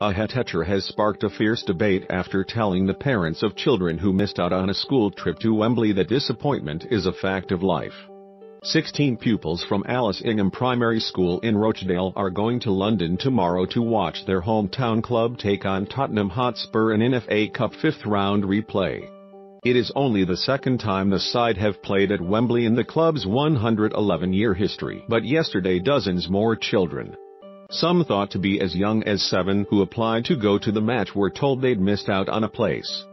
A head teacher has sparked a fierce debate after telling the parents of children who missed out on a school trip to Wembley that disappointment is a fact of life. 16 pupils from Alice Ingham Primary School in Rochdale are going to London tomorrow to watch their hometown club take on Tottenham Hotspur in an FA Cup fifth-round replay. It is only the second time the side have played at Wembley in the club's 111-year history, but yesterday dozens more children, some thought to be as young as 7, who applied to go to the match were told they'd missed out on a place.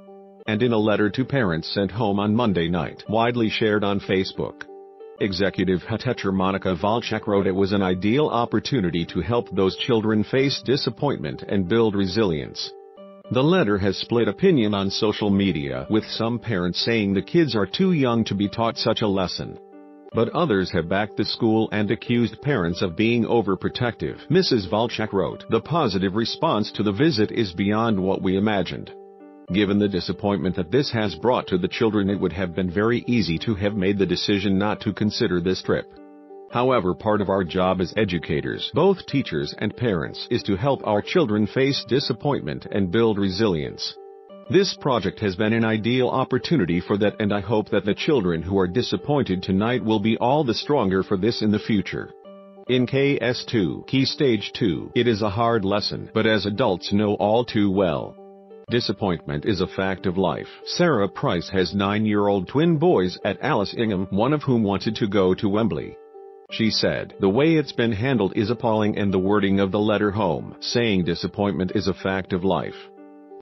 And in a letter to parents sent home on Monday night, widely shared on Facebook, executive head teacher Monica Walczak wrote it was an ideal opportunity to help those children face disappointment and build resilience. The letter has split opinion on social media, with some parents saying the kids are too young to be taught such a lesson. But others have backed the school and accused parents of being overprotective. Mrs. Walczak wrote, "The positive response to the visit is beyond what we imagined. Given the disappointment that this has brought to the children, it would have been very easy to have made the decision not to consider this trip. However, part of our job as educators, both teachers and parents, is to help our children face disappointment and build resilience. This project has been an ideal opportunity for that, and I hope that the children who are disappointed tonight will be all the stronger for this in the future." In KS2, Key Stage 2, it is a hard lesson, but as adults know all too well, disappointment is a fact of life. Sarah Price has 9-year-old twin boys at Alice Ingham, one of whom wanted to go to Wembley. She said, "The way it's been handled is appalling, and the wording of the letter home, saying disappointment is a fact of life,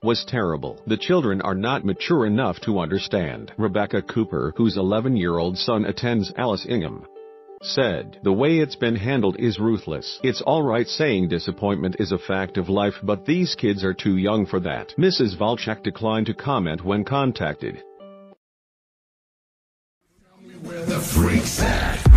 was terrible. The children are not mature enough to understand." Rebecca Cooper, whose 11-year-old son attends Alice Ingham, said, "The way it's been handled is ruthless. It's alright saying disappointment is a fact of life, but these kids are too young for that." Mrs. Walczak declined to comment when contacted. Tell me where the freak's at.